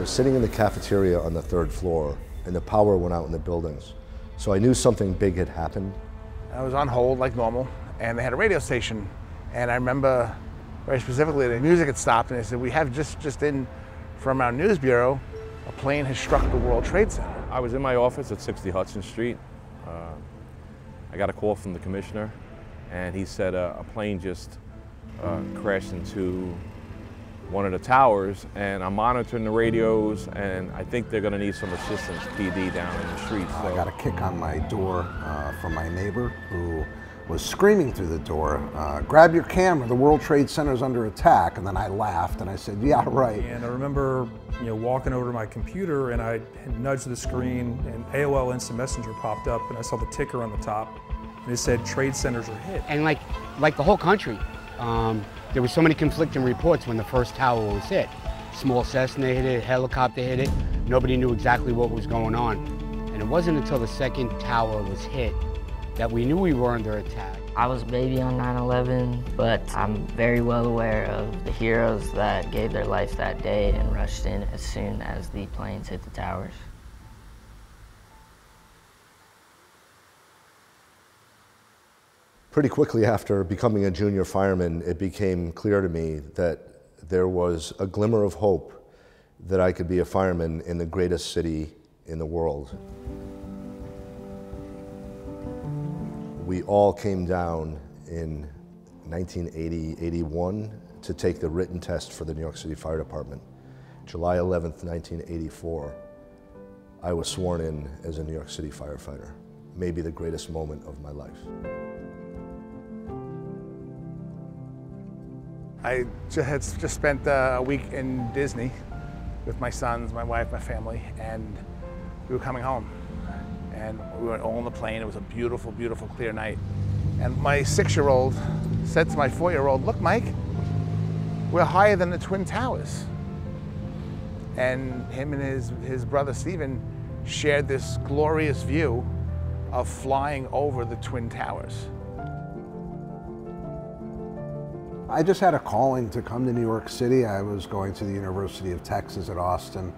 I was sitting in the cafeteria on the third floor, and the power went out in the buildings. So I knew something big had happened. I was on hold like normal, and they had a radio station. And I remember very specifically the music had stopped, and they said, we have just in from our news bureau, a plane has struck the World Trade Center. I was in my office at 60 Hudson Street. I got a call from the commissioner, and he said a plane just crashed into one of the towers, and I'm monitoring the radios, and I think they're gonna need some assistance, PD down in the street. So. I got a kick on my door from my neighbor, who was screaming through the door, grab your camera, the World Trade Center's under attack. And then I laughed and I said, yeah, right. And I remember, you know, walking over to my computer and I nudged the screen and AOL Instant Messenger popped up and I saw the ticker on the top and it said trade centers are hit. And like the whole country, there were so many conflicting reports when the first tower was hit. Small Cessna hit it, helicopter hit it. Nobody knew exactly what was going on. And it wasn't until the second tower was hit that we knew we were under attack. I was a baby on 9/11, but I'm very well aware of the heroes that gave their lives that day and rushed in as soon as the planes hit the towers. Pretty quickly after becoming a junior fireman, it became clear to me that there was a glimmer of hope that I could be a fireman in the greatest city in the world. We all came down in 1980, 81 to take the written test for the New York City Fire Department. July 11th, 1984, I was sworn in as a New York City firefighter. Maybe the greatest moment of my life. I had just spent a week in Disney with my sons, my wife, my family, and we were coming home. And we were all on the plane. It was a beautiful, beautiful, clear night. And my 6-year-old said to my 4-year-old, look, Mike, we're higher than the Twin Towers. And him and his brother, Stephen, shared this glorious view of flying over the Twin Towers. I just had a calling to come to New York City. I was going to the University of Texas at Austin.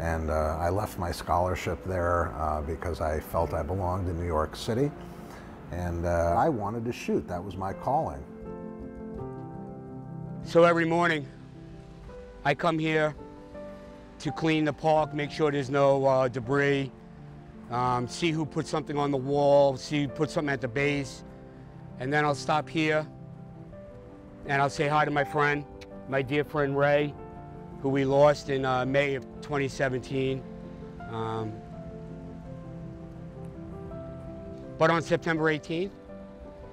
And I left my scholarship there because I felt I belonged in New York City. And I wanted to shoot. That was my calling. So every morning, I come here to clean the park, make sure there's no debris, see who put something on the wall, see who put something at the base. And then I'll stop here, and I'll say hi to my friend, my dear friend Ray, who we lost in May of 2017. But on September 18th,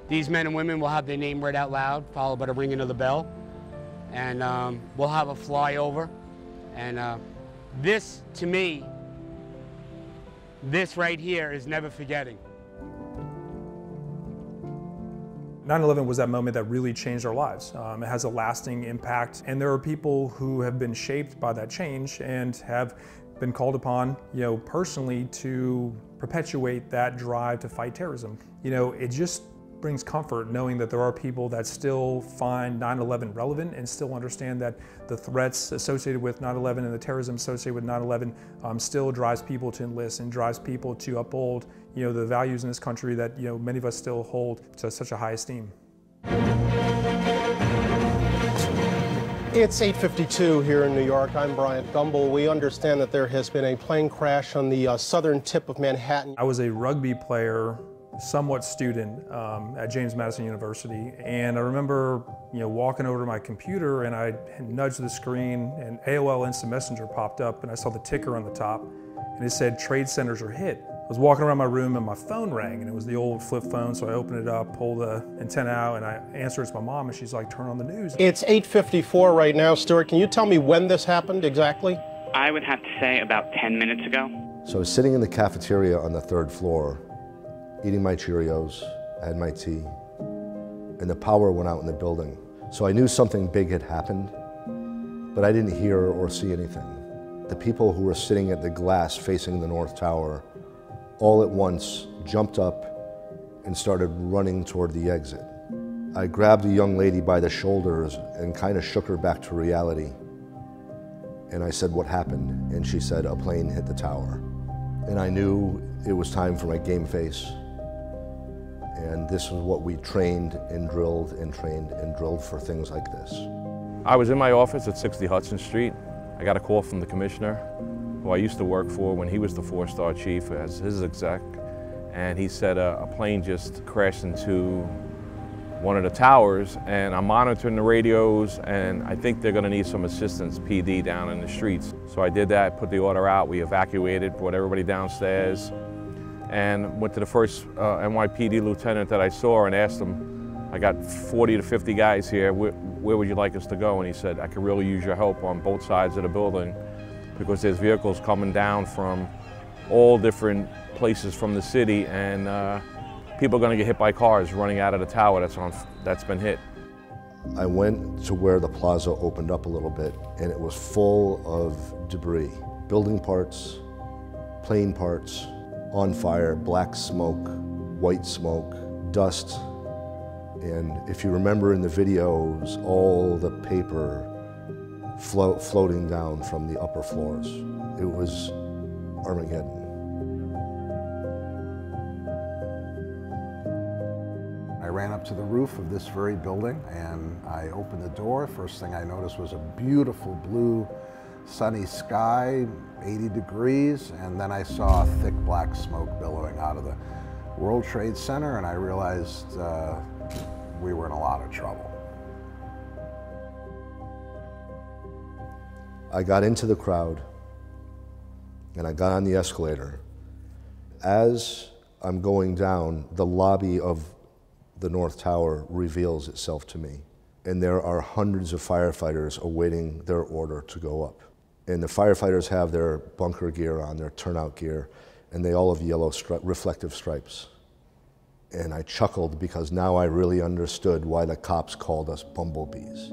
these men and women will have their name read out loud, followed by the ringing of the bell. And we'll have a flyover. And this, to me, this right here is never forgetting. 9/11 was that moment that really changed our lives. It has a lasting impact, and there are people who have been shaped by that change and have been called upon, you know, personally to perpetuate that drive to fight terrorism. You know, it just brings comfort knowing that there are people that still find 9/11 relevant and still understand that the threats associated with 9/11 and the terrorism associated with 9/11 still drives people to enlist and drives people to uphold, you know, the values in this country that, you know, many of us still hold to such a high esteem. It's 8:52 here in New York. I'm Bryant Gumbel. We understand that there has been a plane crash on the southern tip of Manhattan. I was a rugby player, somewhat student at James Madison University. And I remember, you know, walking over to my computer and I nudged the screen and AOL Instant Messenger popped up and I saw the ticker on the top and it said trade centers are hit. I was walking around my room and my phone rang and it was the old flip phone. So I opened it up, pulled the antenna out and I answered it to my mom and she's like, turn on the news. It's 8:54 right now. Stuart, can you tell me when this happened exactly? I would have to say about 10 minutes ago. So I was sitting in the cafeteria on the third floor eating my Cheerios, I had my tea, and the power went out in the building. So I knew something big had happened, but I didn't hear or see anything. The people who were sitting at the glass facing the North Tower all at once jumped up and started running toward the exit. I grabbed a young lady by the shoulders and kind of shook her back to reality. And I said, "What happened?" And she said, "A plane hit the tower." And I knew it was time for my game face. And this is what we trained and drilled for things like this. I was in my office at 60 Hudson Street. I got a call from the commissioner, who I used to work for when he was the four-star chief as his exec. And he said a plane just crashed into one of the towers, and I'm monitoring the radios, and I think they're gonna need some assistance, PD, down in the streets. So I did that, put the order out, we evacuated, brought everybody downstairs, and went to the first NYPD lieutenant that I saw and asked him, I got 40 to 50 guys here, where would you like us to go? And he said, I could really use your help on both sides of the building, because there's vehicles coming down from all different places from the city, and people are gonna get hit by cars running out of the tower that's been hit. I went to where the plaza opened up a little bit, and it was full of debris. Building parts, plane parts, on fire, black smoke, white smoke, dust. And if you remember in the videos, all the paper floating down from the upper floors. It was Armageddon. I ran up to the roof of this very building and I opened the door. First thing I noticed was a beautiful blue sunny sky, 80 degrees, and then I saw thick black smoke billowing out of the World Trade Center, and I realized we were in a lot of trouble. I got into the crowd and I got on the escalator. As I'm going down, the lobby of the North Tower reveals itself to me. And there are hundreds of firefighters awaiting their order to go up. And the firefighters have their bunker gear on, their turnout gear, and they all have yellow reflective stripes. And I chuckled because now I really understood why the cops called us bumblebees.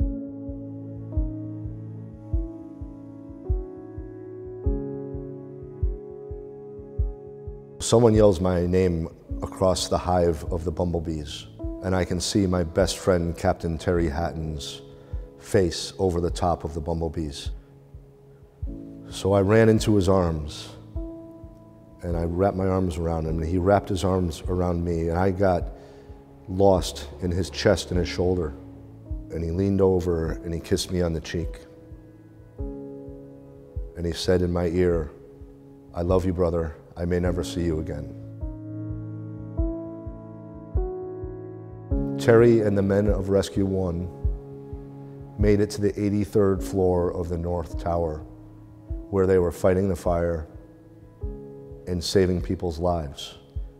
Someone yells my name across the hive of the bumblebees. And I can see my best friend, Captain Terry Hatton's face over the top of the bumblebees. So I ran into his arms and I wrapped my arms around him, and he wrapped his arms around me, and I got lost in his chest and his shoulder. And he leaned over and he kissed me on the cheek. And he said in my ear, "I love you, brother. I may never see you again." Terry and the men of Rescue One made it to the 83rd floor of the North Tower, where they were fighting the fire and saving people's lives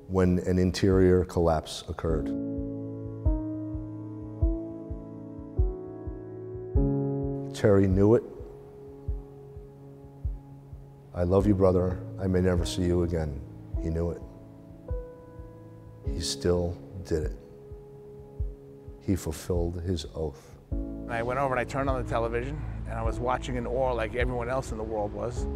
when an interior collapse occurred. Terry knew it. "I love you, brother. I may never see you again." He knew it. He still did it. He fulfilled his oath. I went over and I turned on the television, and I was watching in awe like everyone else in the world was.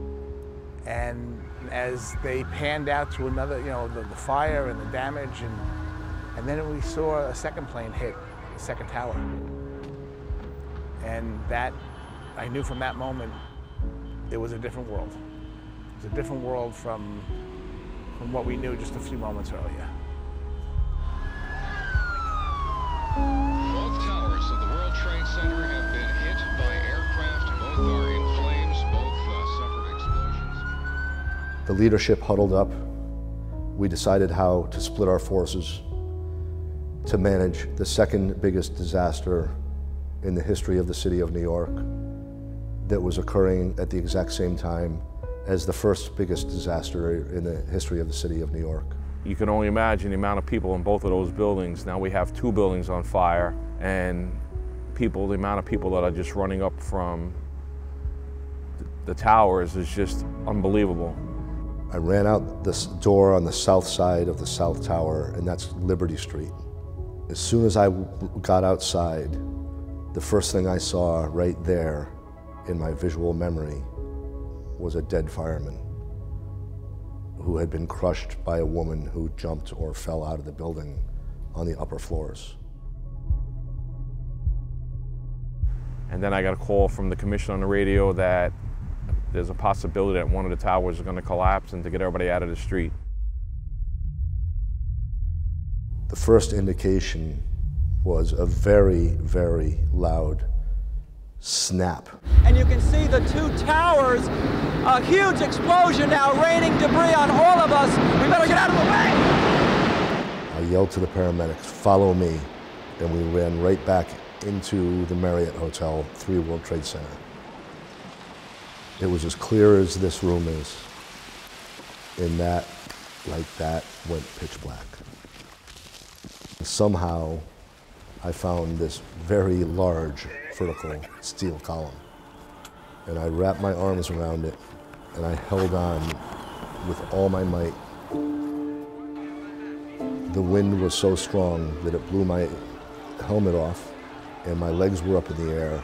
And as they panned out to another, you know, the fire and the damage, and then we saw a second plane hit the second tower. And that, I knew from that moment, it was a different world. It was a different world from what we knew just a few moments earlier. Both towers of the World Trade Center have been hit by aircraft. Both are in flames. Both suffered explosions. The leadership huddled up. We decided how to split our forces to manage the second biggest disaster in the history of the city of New York that was occurring at the exact same time as the first biggest disaster in the history of the city of New York. You can only imagine the amount of people in both of those buildings. Now we have two buildings on fire, and people, the amount of people that are just running up from the towers is just unbelievable. I ran out this door on the south side of the South Tower, and that's Liberty Street. As soon as I got outside, the first thing I saw right there in my visual memory was a dead fireman who had been crushed by a woman who jumped or fell out of the building on the upper floors. And then I got a call from the commissioner on the radio that there's a possibility that one of the towers is going to collapse, and to get everybody out of the street. The first indication was a very, very loud snap. And you can see the two towers, a huge explosion now raining debris on all of us. We better get out of the way! I yelled to the paramedics, "Follow me," and we ran right back into the Marriott Hotel, 3 World Trade Center. It was as clear as this room is, and that, like that, went pitch black. Somehow, I found this very large vertical steel column, and I wrapped my arms around it, and I held on with all my might. The wind was so strong that it blew my helmet off, and my legs were up in the air.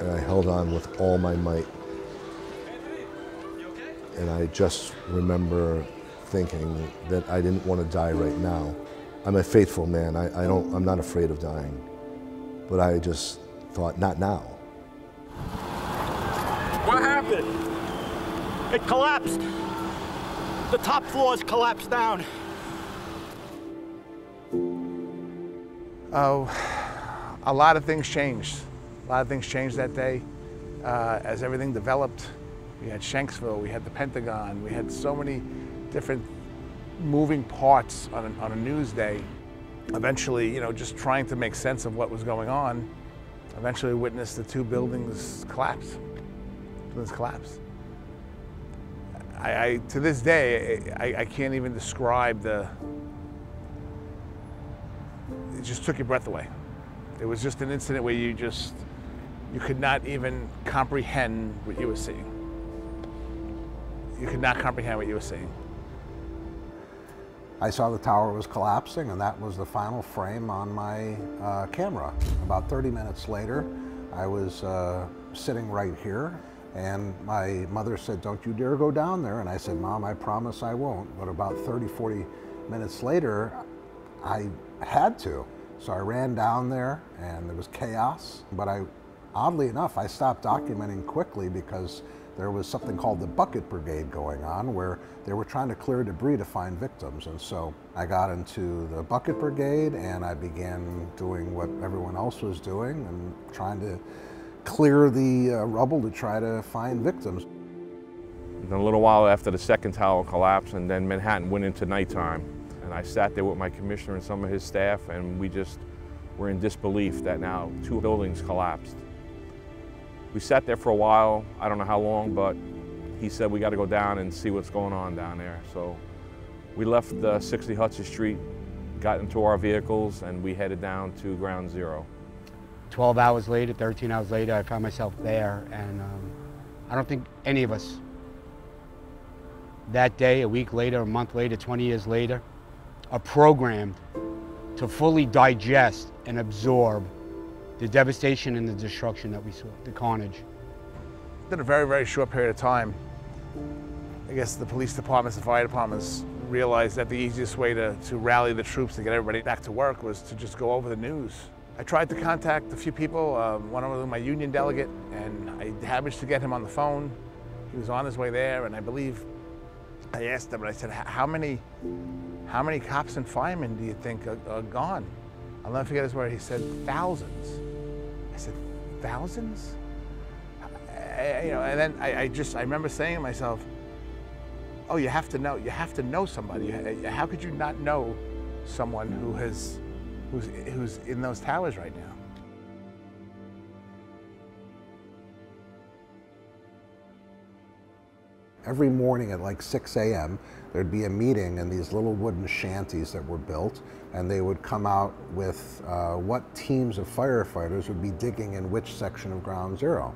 And I held on with all my might. And I just remember thinking that I didn't want to die right now. I'm a faithful man, I'm not afraid of dying. But I just thought, not now. What happened? It collapsed. The top floors collapsed down. A lot of things changed. A lot of things changed that day as everything developed. We had Shanksville, we had the Pentagon, we had so many different moving parts on a news day. Eventually, you know, just trying to make sense of what was going on, eventually witnessed the two buildings collapse. I to this day, I can't even describe the, it just took your breath away. It was just an incident where you just, you could not even comprehend what you were seeing. You could not comprehend what you were seeing. I saw the tower was collapsing, and that was the final frame on my camera. About 30 minutes later, I was sitting right here, and my mother said, "Don't you dare go down there." And I said, "Mom, I promise I won't." But about 30, 40 minutes later, I had to. So I ran down there, and there was chaos. But I, oddly enough, I stopped documenting quickly because there was something called the Bucket Brigade going on, where they were trying to clear debris to find victims. And so I got into the Bucket Brigade, and I began doing what everyone else was doing and trying to clear the rubble to try to find victims. And a little while after the second tower collapsed, and then Manhattan went into nighttime, and I sat there with my commissioner and some of his staff, and we just were in disbelief that now two buildings collapsed. We sat there for a while, I don't know how long, but he said, "We got to go down and see what's going on down there." So we left 60 Hudson Street, got into our vehicles, and we headed down to Ground Zero. 12 hours later, 13 hours later, I found myself there, and I don't think any of us that day, a week later, a month later, 20 years later, are programmed to fully digest and absorb the devastation and the destruction that we saw, the carnage. In a very, very short period of time, I guess the police departments and fire departments realized that the easiest way to rally the troops and get everybody back to work was to just go over the news. I tried to contact a few people, one of them my union delegate, and I managed to get him on the phone. He was on his way there, and I believe I asked him, and I said, how many cops and firemen do you think are gone? I'll never forget his word. He said, "Thousands." I said, "Thousands?" I remember saying to myself, "Oh, you have to know somebody. How could you not know someone who's in those towers right now?" Every morning at like 6 a.m., there'd be a meeting in these little wooden shanties that were built, and they would come out with what teams of firefighters would be digging in which section of Ground Zero.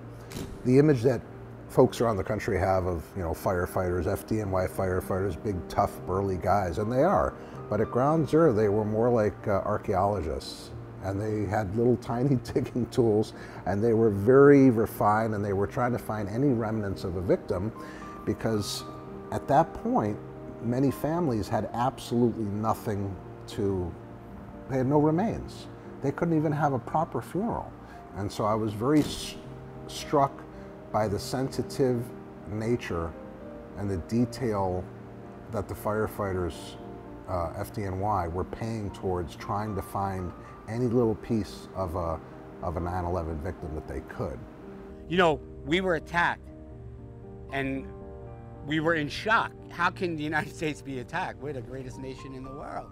The image that folks around the country have of, you know, firefighters, FDNY firefighters, big, tough, burly guys, and they are. But at Ground Zero, they were more like archaeologists, and they had little tiny digging tools, and they were very refined, and they were trying to find any remnants of a victim, because at that point, many families had absolutely nothing to, they had no remains. They couldn't even have a proper funeral. And so I was very struck by the sensitive nature and the detail that the firefighters, FDNY, were paying towards trying to find any little piece of a 9/11 victim that they could. You know, we were attacked and we were in shock. How can the United States be attacked? We're the greatest nation in the world.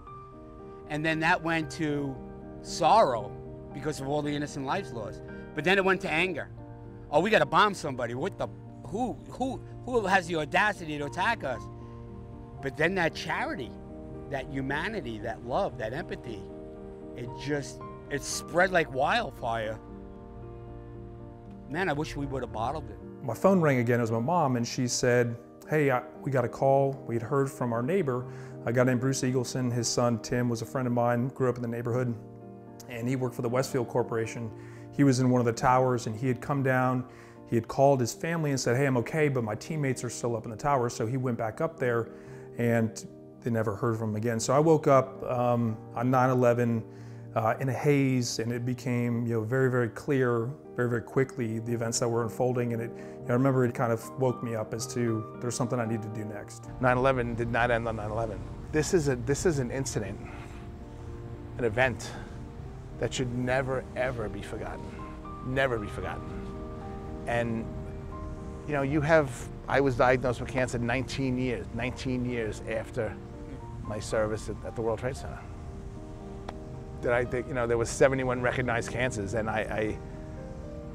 And then that went to sorrow because of all the innocent lives lost. But then it went to anger. Oh, we gotta bomb somebody. What the, who has the audacity to attack us? But then that charity, that humanity, that love, that empathy, it just, it spread like wildfire. Man, I wish we would have bottled it. My phone rang again. It was my mom, and she said, hey, we got a call. We had heard from our neighbor, a guy named Bruce Eagleson. His son, Tim, was a friend of mine, grew up in the neighborhood, and he worked for the Westfield Corporation. He was in one of the towers, and he had come down. He had called his family and said, hey, I'm okay, but my teammates are still up in the tower. So he went back up there, and they never heard from him again. So I woke up on 9/11 in a haze, and it became, very, very clear, very, very quickly, the events that were unfolding. And it, I remember it kind of woke me up as to there's something I need to do next. 9/11 did not end on 9/11. This is an incident, an event that should never, ever be forgotten. Never be forgotten. And you have, I was diagnosed with cancer 19 years after my service at the World Trade Center. That I think, there was 71 recognized cancers, and I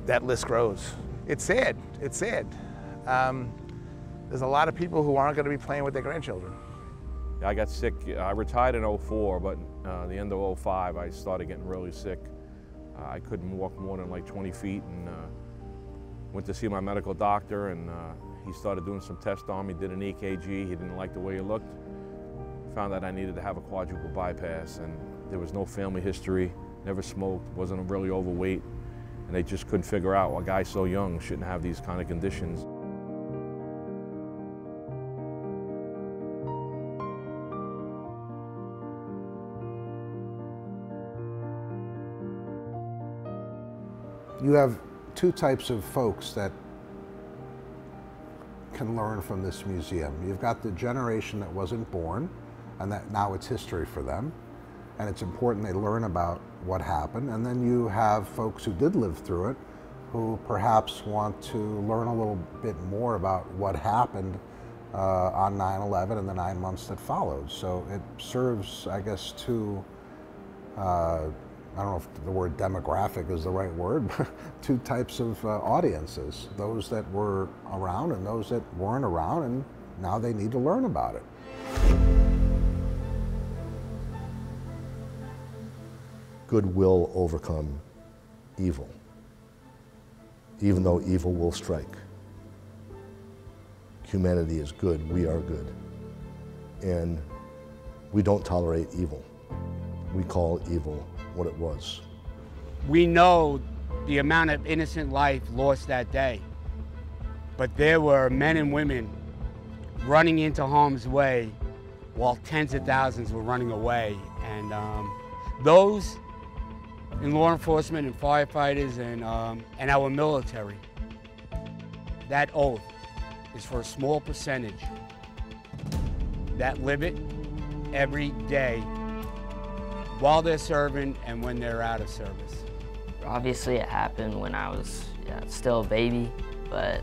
that list grows. It's sad, it's sad. There's a lot of people who aren't gonna be playing with their grandchildren. I got sick, I retired in 2004, but the end of 2005, I started getting really sick. I couldn't walk more than like 20 feet, and went to see my medical doctor, and he started doing some tests on me, did an EKG, he didn't like the way he looked. Found out I needed to have a quadruple bypass, and there was no family history, never smoked, wasn't really overweight, and they just couldn't figure out, well, a guy so young shouldn't have these kind of conditions. You have two types of folks that can learn from this museum. You've got the generation that wasn't born, and that now it's history for them, and it's important they learn about what happened. And then you have folks who did live through it, who perhaps want to learn a little bit more about what happened on 9/11 and the 9 months that followed. So it serves, I guess, to I don't know if the word demographic is the right word, but two types of audiences, those that were around and those that weren't around, and now they need to learn about it. Good will overcome evil, even though evil will strike. Humanity is good, we are good, and we don't tolerate evil. We call evil what it was. We know the amount of innocent life lost that day, but there were men and women running into harm's way while tens of thousands were running away. And those in law enforcement and firefighters and our military, that oath is for a small percentage that live it every day while they're serving and when they're out of service. Obviously it happened when I was still a baby, but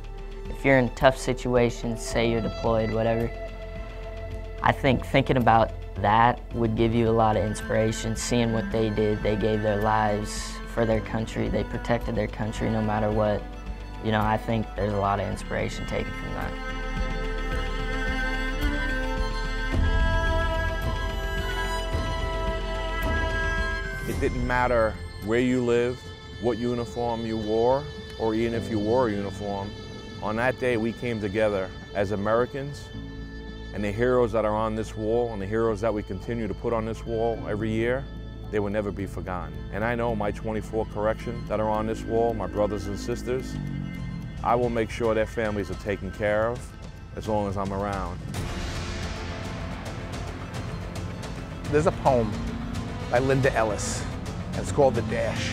if you're in tough situations, say you're deployed, whatever, I think thinking about that would give you a lot of inspiration, seeing what they did. They gave their lives for their country. They protected their country no matter what. I think there's a lot of inspiration taken from that. It didn't matter where you lived, what uniform you wore, or even if you wore a uniform. On that day, we came together as Americans, and the heroes that are on this wall and the heroes that we continue to put on this wall every year, they will never be forgotten. And I know my 24 correction that are on this wall, my brothers and sisters, I will make sure their families are taken care of as long as I'm around. There's a poem by Linda Ellis, and it's called The Dash.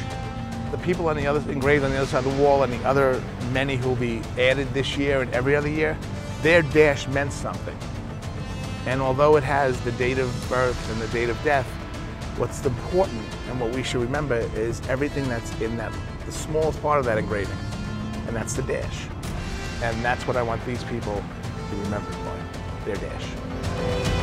The people on the other, engraved on the other side of the wall, and the other many who will be added this year and every other year, their dash meant something. And although it has the date of birth and the date of death, what's important and what we should remember is everything that's in that, the smallest part of that engraving, and that's the dash. And that's what I want these people to remember for, their dash.